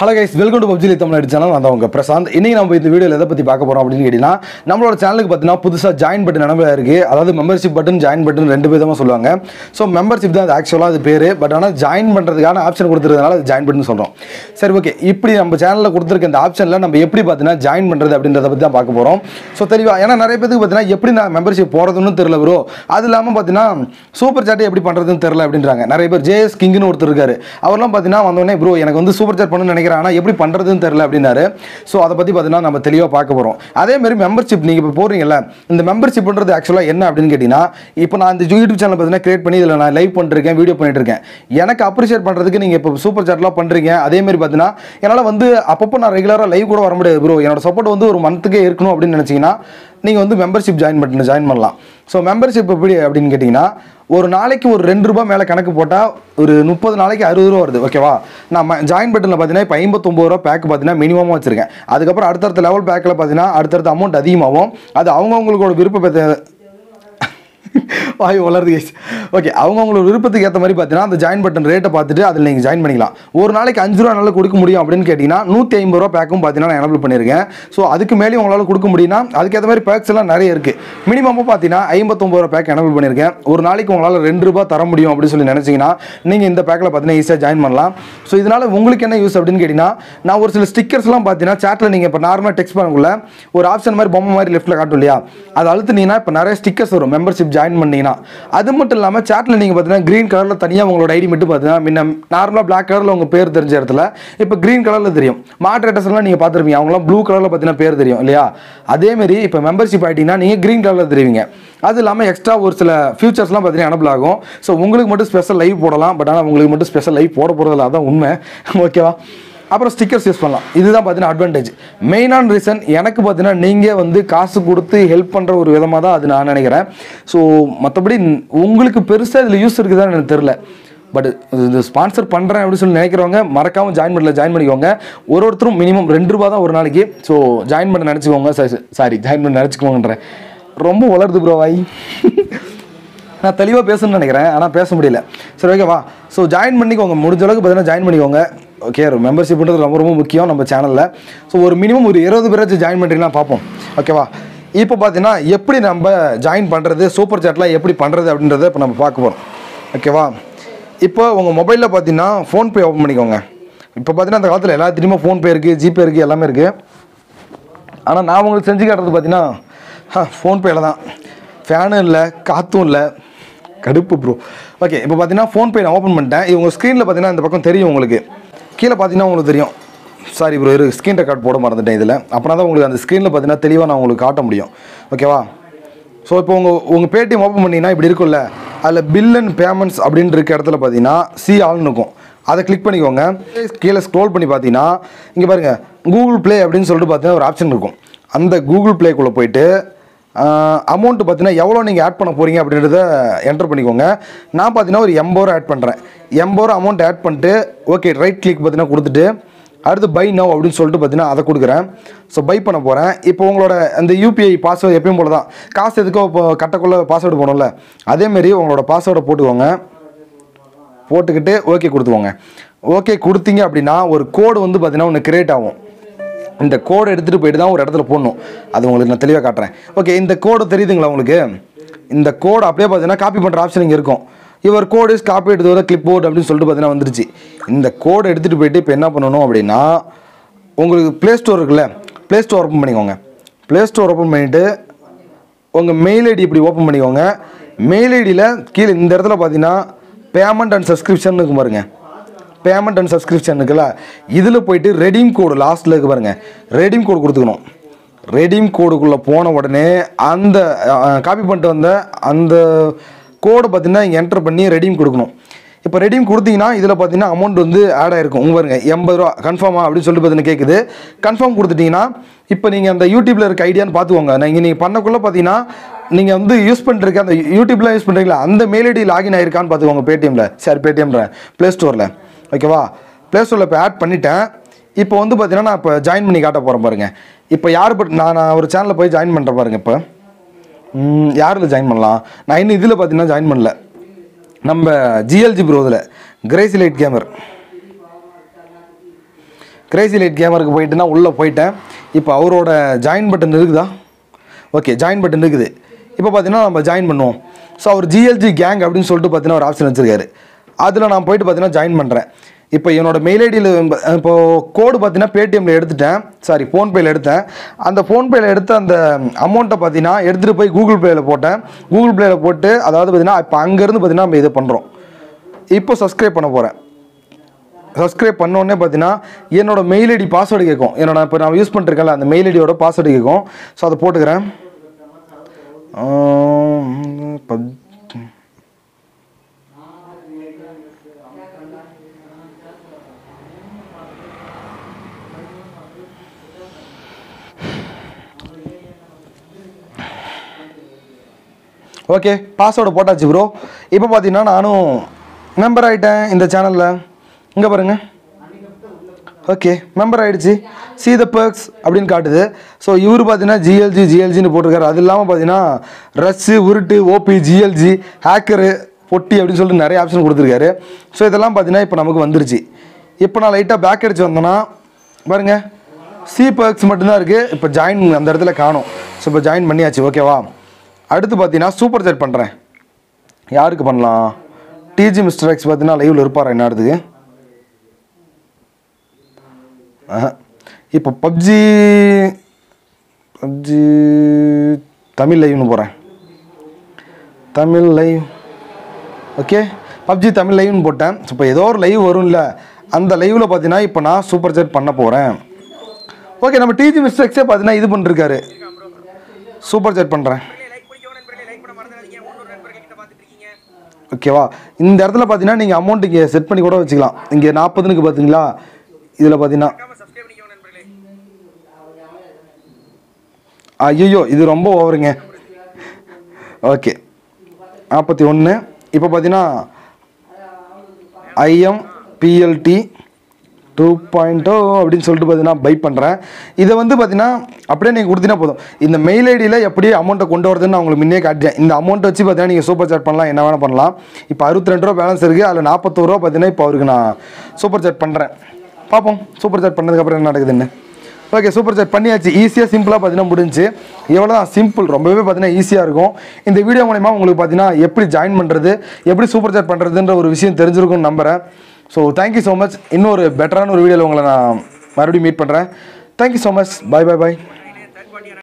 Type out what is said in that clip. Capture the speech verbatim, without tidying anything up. Hello guys, welcome to பப்ஜிலி Tamil Nadu channel. நான் உங்கள் பிரசாந்த். இன்றைக்கி நம்ம இந்த வீடியோவில் எதை பற்றி பார்க்க போகிறோம் அப்படின்னு கேட்டிங்கன்னா, நம்மளோட சேனலுக்கு பார்த்தீங்கன்னா புதுசாக ஜாயின் பட்டன் நினைவாக இருக்குது. அதாவது மெம்பர்ஷிப் பட்டன், ஜாயின் பட்டன் ரெண்டு பேர் தான் சொல்லுவாங்க. ஸோ மெம்பர்ஷிப் தான் அது ஆக்சுவலாக அது பேர். பட் ஆனால் ஜாயின் பண்ணுறதுக்கான ஆப்ஷன் கொடுத்துருக்கனால அது ஜாயின் பட்டன் சொல்கிறோம். சரி, ஓகே. இப்படி நம்ம சேனலில் கொடுத்துருக்க இந்த ஆப்ஷனில் நம்ம எப்படி பார்த்தீங்கன்னா ஜாயின் பண்ணுறது அப்படின்றத பற்றி தான் பார்க்க போகிறோம். ஸோ தெரியவா, ஏன்னா நிறைய பேருக்கு பார்த்தீங்கன்னா எப்படி நான் மெம்பர்ஷிப் போகிறதுன்னு தெரியல ப்ரோ, அது இல்லாமல் பார்த்தீங்கன்னா சூப்பர் சாட்டை எப்படி பண்ணுறதுன்னு தெரில அப்படின்றாங்க நிறைய பேர். ஜேஎஸ் கிங்னு ஒருத்தர் இருக்காரு, அவரெல்லாம் பார்த்தீங்கன்னா வந்தோடனே ப்ரோ எனக்கு வந்து சூப்பர் சாட் பண்ணணும்னு நினைக்கிறேன், ஆனால் எப்படி பண்ணுறதுன்னு தெரியல அப்படின்னாரு. ஸோ அதை பற்றி பார்த்தீங்கன்னா நம்ம தெளிவாக பார்க்க போகிறோம். அதேமாதிரி மெம்பர்ஷிப் நீங்கள் இப்போ போகிறீங்களா, இந்த மெம்பர்ஷிப்ன்றது ஆக்சுவலாக என்ன அப்படின்னு கேட்டிங்கன்னா, இப்போ நான் இந்த யூடியூப் சேனல் பார்த்தீங்கன்னா கிரியேட் பண்ணி இதில் நான் லைவ் பண்ணிருக்கேன், வீடியோ பண்ணிட்டு இருக்கேன். எனக்கு அப்ரிஷியேட் பண்ணுறதுக்கு நீங்கள் இப்போ சூப்பர் சாட்லாம் பண்ணுறீங்க. அதேமாதிரி பார்த்தீங்கன்னா என்னால் வந்து அப்பப்போ நான் ரெகுலராக லைவ் கூட வர முடியாது ப்ரோ, என்னோட சப்போர்ட் வந்து ஒரு மந்த்துக்கே இருக்கணும் அப்படின்னு நினச்சிங்கன்னா நீங்கள் வந்து மெம்பர்ஷிப் ஜாயின் பண்ண ஜாயின் பண்ணலாம். ஸோ மெம்பர்ஷிப் எப்படி அப்படின்னு கேட்டிங்கன்னா, ஒரு நாளைக்கு ஒரு ரெண்டு ரூபா மேலே கணக்கு போட்டால் ஒரு முப்பது நாளைக்கு அறுபது ரூபா வருது. ஓகேவா, நான் ஜாயின் பட்டனில் பார்த்தீங்கன்னா இப்போ ஐம்பத்தொம்பது ரூபா பேக் பார்த்தீங்கன்னா மினிமமாக வச்சுருக்கேன். அதுக்கப்புறம் அடுத்தடுத்த லெவல் பேக்கில் பார்த்தீங்கன்னா அடுத்தடுத்த அமௌண்ட் அதிகமாகும். அது அவங்கவுங்களோட விருப்பத்தை வாய் வளருது கேஸ். ஓகே, அவங்கவுங்களோட விருப்பத்துக்கு ஏற்ற மாதிரி பார்த்தீங்கன்னா அந்த ஜாயின் பட்டன் ரேட்டை பார்த்துட்டு அதில் நீங்கள் ஜாயின் பண்ணிக்கலாம். ஒரு நாளைக்கு அஞ்சு ரூபா நல்லா கொடுக்க முடியும் அப்படின்னு கேட்டிங்கன்னா நூற்றி ஐம்பது ரூபா பேக்கும் பார்த்தீங்கன்னா நான் எனபிள் பண்ணியிருக்கேன். ஸோ அதுக்கு மேலே உங்களால் கொடுக்க முடியும்னா அதுக்கேற்ற மாதிரி பேக்ஸ் எல்லாம் நிறைய இருக்குது. மினிமமாக பார்த்தீங்கன்னா ஐம்பத்தொம்பது ரூபா பேக் எனபிள் பண்ணியிருக்கேன். ஒரு நாளைக்கு உங்களால் ரெண்டு ரூபா தர முடியும் அப்படின்னு சொல்லி நினச்சிங்கன்னா நீங்கள் இந்த பேக்கில் பார்த்தீங்கன்னா ஈஸியாக ஜாயின் பண்ணலாம். ஸோ இதனால் உங்களுக்கு என்ன யூஸ் அப்படின்னு கேட்டிங்கன்னா, நான் ஒரு சில ஸ்டிக்கர்ஸ்லாம் பார்த்தீங்கன்னா சேட்டில் நீங்கள் இப்போ நார்மலாக டெக்ஸ்ட் பண்ணக்குள்ள ஒரு ஆப்ஷன் மாதிரி பொம்மை மாதிரி லெஃப்ட்டில் காட்டும் இல்லையா, அதை அழுத்துனீங்கன்னா இப்போ நிறைய ஸ்டிக்கர்ஸ் வரும் மெம்பர்ஷிப் ஜாயின் பண்ணீங்கன்னா. அது மட்டும் இல்லாமல் சேட்டில் நீங்கள் பார்த்தீங்கன்னா க்ரீன் கலரில் தனியாக உங்களோட ஐடி மட்டும் பார்த்தீங்கன்னா, முன்ன நார்மலாக பிளாக் கலரில் உங்கள் பேர் தெரிஞ்ச இடத்துல இப்போ க்ரீன் கலரில் தெரியும். மாட்ரேட்டர்ஸ்லாம் நீங்கள் பார்த்துருப்பீங்க, அவங்களாம் ப்ளூ கலரில் பார்த்தீங்கன்னா பேர் தெரியும் இல்லையா. அதேமாரி இப்போ மெம்பர்ஷிப் ஆகிட்டிங்கன்னா நீங்கள் க்ரீன் கலரில் தெரிவிங்க. அது இல்லாமல் எக்ஸ்ட்ரா ஒரு சில ஃபியூச்சர்ஸ்லாம் பார்த்தீங்கன்னா எனபிள் ஆகும். ஸோ உங்களுக்கு மட்டும் ஸ்பெஷல் லைவ் போடலாம். பட் ஆனால் உங்களுக்கு மட்டும் ஸ்பெஷல் லைவ் போட போகிறதில்ல, அதான் உண்மை. ஓகேவா, அப்புறம் ஸ்டிக்கர்ஸ் யூஸ் பண்ணலாம். இதுதான் பார்த்தீங்கன்னா அட்வான்டேஜ். மெயினான ரீசன் எனக்கு பார்த்தீங்கன்னா நீங்கள் வந்து காசு கொடுத்து ஹெல்ப் பண்ணுற ஒரு விதமாக தான் அது நான் நினைக்கிறேன். ஸோ மற்றபடி உங்களுக்கு பெருசாக இதில் யூஸ் இருக்குதான்னு எனக்கு தெரில. பட் இது ஸ்பான்சர் பண்ணுறேன் அப்படின்னு சொல்லி நினைக்கிறவங்க மறக்காமல் ஜாயின் பண்ணல ஜாயின் பண்ணிக்கோங்க. ஒரு ஒருத்தரும் மினிமம் ரெண்டு ரூபா தான் ஒரு நாளைக்கு. ஸோ ஜாயின் பண்ண நினச்சிக்கோங்க. சாரி ஜாயின் பண்ண நினச்சிக்கோங்கன்றேன். ரொம்ப வளருது ப்ரோ வாய், நான் தெளிவாக பேசணும்னு நினைக்கிறேன் ஆனால் பேச முடியல. சரி, ஓகேவா. ஸோ ஜாயின் பண்ணிக்கோங்க, முடிஞ்ச அளவுக்கு பார்த்தீங்கன்னா ஜாயின் பண்ணிக்கோங்க. ஓகே, மெம்பர்ஷிப்ன்றது ரொம்ப ரொம்ப முக்கியம் நம்ம சேனலில். ஸோ ஒரு மினிமம் ஒரு இருபது பேராச்சும் ஜாயின் பண்ணுறீங்கன்னா பார்ப்போம். ஓகேவா, இப்போ பார்த்தீங்கன்னா எப்படி நம்ம ஜாயின் பண்ணுறது, சூப்பர் சாட்டில் எப்படி பண்ணுறது அப்படின்றத இப்போ நம்ம பார்க்க போகிறோம். ஓகேவா, இப்போ உங்கள் மொபைலில் பார்த்தீங்கன்னா ஃபோன்பே ஓப்பன் பண்ணிக்கோங்க. இப்போ பார்த்தீங்கன்னா அந்த காலத்தில் எல்லாத்திலையுமே ஃபோன்பே இருக்குது, ஜிபே இருக்குது, எல்லாமே இருக்குது. ஆனால் நான் உங்களுக்கு செஞ்சு காட்டுறது பார்த்தீங்கன்னா ஆ ஃபோன்பேயில் தான். ஃபேனும் இல்லை, காற்றும் இல்லை, கடுப்பு ப்ரோ. ஓகே, இப்போ பார்த்தீங்கன்னா ஃபோன்பே நான் ஓப்பன் பண்ணிட்டேன். இவங்க ஸ்க்ரீனில் பார்த்தீங்கன்னா இந்த பக்கம் தெரியும் உங்களுக்கு, கீழே பார்த்தீங்கன்னா உங்களுக்கு தெரியும். சாரி ப்ரோ, இரு ஸ்க்ரீன் ரெக்கார்ட் போட மறந்துட்டேன் இதில். அப்புறம் தான் உங்களுக்கு அந்த ஸ்க்ரீனில் பார்த்தீங்கன்னா தெளிவாக நான் உங்களுக்கு காட்ட முடியும். ஓகேவா. ஸோ இப்போ உங்கள் உங்கள் பேடிஎம் ஓப்பன் பண்ணிங்கன்னா இப்படி இருக்கும்ல, அதில் பில் அண்ட் பேமெண்ட்ஸ் அப்படின்னு இருக்க இடத்துல பார்த்தீங்கன்னா சி ஆல்னு இருக்கும். அதை கிளிக் பண்ணிக்கோங்க. கீழே ஸ்க்ரோல் பண்ணி பார்த்தீங்கன்னா இங்கே பாருங்கள் கூகுள் ப்ளே அப்படின்னு சொல்லிட்டு பார்த்தீங்கன்னா ஒரு ஆப்ஷன் இருக்கும். அந்த கூகுள் ப்ளேக்குள்ளே போயிட்டு அமௌண்ட்டு பார்த்தீங்கன்னா எவ்வளோ நீங்கள் ஆட் பண்ண போகிறீங்க அப்படின்றத என்டர் பண்ணிக்கோங்க. நான் பார்த்தீங்கன்னா ஒரு எண்பது ரூபா ஆட் பண்ணுறேன். எண்பது ரூபா அமௌண்ட் ஆட் பண்ணிட்டு ஓகே ரைட் கிளிக் பார்த்தீங்கன்னா கொடுத்துட்டு அடுத்து பை நவ் அப்படின்னு சொல்லிட்டு பார்த்தீங்கன்னா அதை கொடுக்குறேன். ஸோ பை பண்ண போகிறேன். இப்போ உங்களோட அந்த யூபிஐ பாஸ்வேர்டு எப்பயும் போல தான், காசு எதுக்கோ இப்போ கட்டக்குள்ளே பாஸ்வேர்டு போகணும்ல, அதேமாரி உங்களோட பாஸ்வேர்டை போட்டுக்கோங்க. போட்டுக்கிட்டு ஓகே கொடுத்துக்கோங்க. ஓகே கொடுத்தீங்க அப்படின்னா ஒரு கோடு வந்து பார்த்தீங்கன்னா ஒன்று கிரியேட் ஆகும். இந்த கோடை எடுத்துகிட்டு போய்ட்டு தான் ஒரு இடத்துல போடணும். அது உங்களுக்கு நான் தெளிவாக காட்டுறேன். ஓகே, இந்த கோடு தெரியுதுங்களா உங்களுக்கு? இந்த கோடு அப்படியே பார்த்தீங்கன்னா காப்பி பண்ணுற ஆப்ஷன் இங்கே இருக்கும். இவர் கோடு இஸ் காப்பி எடுத்து கிளிப் போர்டு அப்படின்னு சொல்லிட்டு பார்த்தீங்கன்னா வந்துருச்சு. இந்த கோடை எடுத்துகிட்டு போயிட்டு இப்போ என்ன பண்ணணும் அப்படின்னா, உங்களுக்கு ப்ளே ஸ்டோர் இருக்குல்ல, ப்ளே ஸ்டோர் ஓப்பன் பண்ணிக்கோங்க. ப்ளே ஸ்டோர் ஓப்பன் பண்ணிவிட்டு உங்கள் மெயில் ஐடி இப்படி ஓப்பன் பண்ணிக்கோங்க. மெயில் ஐடியில் கீழே இந்த இடத்துல பார்த்தீங்கன்னா பேமெண்ட் அண்ட் சப்ஸ்கிரிப்ஷன் இருக்கும் பாருங்கள். பேமெண்ட் அண்ட் சப்ஸ்கிரிப்ஷன் இருக்குல்ல, இதில் போயிட்டு ரெடீம் கோடு லாஸ்ட்டில் இருக்கு பாருங்கள், ரெடீம் கோடு கொடுத்துக்கணும். ரெடீம் கோடுக்குள்ளே போன உடனே அந்த காப்பி பண்ணிட்டு வந்த அந்த கோடை பார்த்தீங்கன்னா இங்கே என்டர் பண்ணி ரெடீம் கொடுக்கணும். இப்போ ரெடீம் கொடுத்தீங்கன்னா இதில் பார்த்தீங்கன்னா அமௌண்ட் வந்து ஆட் ஆகிருக்கும். உங்கள் பாருங்கள் எண்பது ரூபா கன்ஃபார்மா அப்படின்னு சொல்லிட்டு பார்த்தீங்கன்னா கேட்குது. கன்ஃபார்ம் கொடுத்துட்டிங்கன்னா இப்போ நீங்கள் அந்த யூடியூப்பில் இருக்க ஐடியான்னு பார்த்துக்கோங்க. நான் இங்கே நீங்கள் பண்ணக்குள்ளே பார்த்தீங்கன்னா நீங்கள் வந்து யூஸ் பண்ணிருக்க அந்த யூடியூப்லாம் யூஸ் பண்ணுறீங்களா, அந்த மெயில் ஐடி லாகின் ஆகிருக்கான்னு பார்த்துக்கோங்க. பேடிஎம்மில் சார் பேடிஎம்ன்றேன் ப்ளே ஸ்டோரில். ஓகேவா, ப்ளே ஸ்டோரில் இப்போ ஆட் பண்ணிட்டேன். இப்போ வந்து பார்த்தீங்கன்னா நான் இப்போ ஜாயின் பண்ணி காட்ட போகிறேன் பாருங்கள். இப்போ யார் பட் நான் நான் ஒரு சேனலில் போய் ஜாயின் பண்ணுறேன் பாருங்கள். இப்போ யாரில் ஜாயின் பண்ணலாம்? நான் இன்னும் இதில் பார்த்தீங்கன்னா ஜாயின் பண்ணல, நம்ம ஜிஎல்ஜி ப்ரோவில் crazy light gamer crazy light கேமருக்கு போயிட்டுனா உள்ளே போயிட்டேன். இப்போ அவரோட ஜாயின் பட்டன் இருக்குதா? ஓகே, ஜாயின் பட்டன் இருக்குது. இப்போ பார்த்தீங்கன்னா நம்ம ஜாயின் பண்ணுவோம். ஸோ அவர் ஜிஎல்ஜி கேங் அப்படின்னு சொல்லிட்டு பார்த்தீங்கன்னா ஒரு ஆப்ஷன் வச்சுருக்காரு. அதில் நான் போய்ட்டு பார்த்தீங்கன்னா ஜாயின் பண்ணுறேன். இப்போ என்னோடய மெயில் ஐடியில் இப்போது கோடு பார்த்தீங்கன்னா பேடிஎம்மில் எடுத்துட்டேன், சாரி ஃபோன்பேயில் எடுத்தேன். அந்த ஃபோன்பேயில் எடுத்த அந்த அமௌண்ட்டை பார்த்தீங்கன்னா எடுத்துகிட்டு போய் கூகுள் பேயில் போட்டேன். கூகுள் பேயில் போட்டு அதாவது பார்த்தீங்கன்னா இப்போ அங்கேருந்து பார்த்தீங்கன்னா நம்ம இதை பண்ணுறோம். இப்போ சப்ஸ்கிரைப் பண்ண போகிறேன். சப்ஸ்கிரைப் பண்ணோடனே பார்த்தீங்கன்னா என்னோடய மெயில் ஐடி பாஸ்வேர்டு கேட்கும். என்னோட இப்போ நான் யூஸ் பண்ணிருக்கேன்ல அந்த மெயில் ஐடியோட பாஸ்வேர்டு கேட்கும். ஸோ அதை போட்டுக்கிறேன். ஓகே, பாஸ்வேர்டு போட்டாச்சு ப்ரோ. இப்போ பார்த்தீங்கன்னா நானும் மெம்பர் ஆகிட்டேன் இந்த சேனலில். இங்கே பாருங்கள், ஓகே மெம்பர் ஆகிடுச்சு. சி த பர்க்ஸ் அப்படின்னு காட்டுது. ஸோ இவர் பார்த்தீங்கன்னா ஜிஎல்ஜி ஜிஎல்ஜின்னு போட்டிருக்காரு. அது இல்லாமல் பார்த்தீங்கன்னா ரஷ்ஷு, உருட்டு, ஓபி, ஜிஎல்ஜி, ஹேக்கரு, பொட்டி அப்படின்னு சொல்லிட்டு நிறைய ஆப்ஷன் கொடுத்துருக்காரு. ஸோ இதெல்லாம் பார்த்தீங்கன்னா இப்போ நமக்கு வந்துருச்சு. இப்போ நான் லைட்டாக பேக் அடிச்சு வந்தோன்னா பாருங்கள், சி பர்க்ஸ் மட்டும்தான் இருக்குது. இப்போ ஜாயின் அந்த இடத்துல காணும். ஸோ இப்போ ஜாயின் பண்ணியாச்சு. ஓகேவா? அடுத்து பார்த்தீங்கன்னா சூப்பர் சேட் பண்ணுறேன். யாருக்கு பண்ணலாம்? டிஜி மிஸ்டர் எக்ஸ் பார்த்தீங்கன்னா லைவில் இருப்பார் என்ன இடத்துக்கு. இப்போ பப்ஜி பப்ஜி தமிழ் லைவ்னு போகிறேன். Tamil live, okay PUBG Tamil லைவ்னு போட்டேன். இப்போ ஏதோ ஒரு லைவ் வரும்ல, அந்த லைவில் பார்த்தீங்கன்னா இப்போ நான் சூப்பர் சேட் பண்ண போகிறேன். ஓகே, நம்ம டிஜி மிஸ்டர் எக்ஸே பார்த்தீங்கன்னா இது பண்ணிருக்காரு. சூப்பர் சேட் பண்ணுறேன். ஓகேவா? இந்த இடத்துல பார்த்தீங்கன்னா நீங்கள் அமௌண்ட் இங்கே செட் பண்ணி கூட வச்சுக்கலாம். இங்கே நாற்பதுனுக்கு பார்த்தீங்களா, இதில் பார்த்தீங்கன்னா ஐயோ இது ரொம்ப ஓவருங்க. ஓகே நாற்பத்தி ஒன்று. இப்போ பார்த்தீங்கன்னா IM PLT two point O அப்படின்னு சொல்லிட்டு பார்த்தீங்கன்னா பை பண்ணுறேன். இதை வந்து பார்த்தீங்கன்னா அப்படியே நீங்கள் கொடுத்தீங்கன்னா போதும். இந்த மெயில் ஐடியில் எப்படியே அமௌண்ட்டை கொண்டு வரதுன்னு நான் உங்களுக்கு முன்னே காட்டுறேன். இந்த அமௌண்ட் வச்சு பார்த்தீங்கன்னா நீங்கள் சூப்பர் சேட் பண்ணலாம், என்ன வேணால் பண்ணலாம். இப்போ அறுபத்தி ரெண்டு ரூபா பேலன்ஸ் இருக்குது. அதில் நாற்பத்தோரு ரூபா பார்த்தீங்கன்னா இப்போ அவருக்கு நான் சூப்பர் சேட் பண்ணுறேன். பார்ப்போம் சூப்பர் சேட் பண்ணதுக்கப்புறம் என்ன நடக்குதுன்னு. ஓகே, சூப்பர் சேட் பண்ணியாச்சு. ஈஸியாக சிம்பிளாக பார்த்தீங்கன்னா முடிஞ்சு. எவ்வளோ தான் சிம்பிள், ரொம்பவே பார்த்தீங்கன்னா ஈஸியாக இருக்கும். இந்த வீடியோ மூலமாக உங்களுக்கு பார்த்தீங்கன்னா எப்படி ஜாயின் பண்ணுறது, எப்படி சூப்பர் சேட் பண்ணுறதுன்ற ஒரு விஷயம் தெரிஞ்சிருக்கும்னு நம்புகிறேன். So thank you so much. இன்னொரு பெட்டரான ஒரு வீடியோவில் உங்களை நான் மறுபடியும் மீட் பண்ணுறேன். Thank you so much. Bye bye பாய்.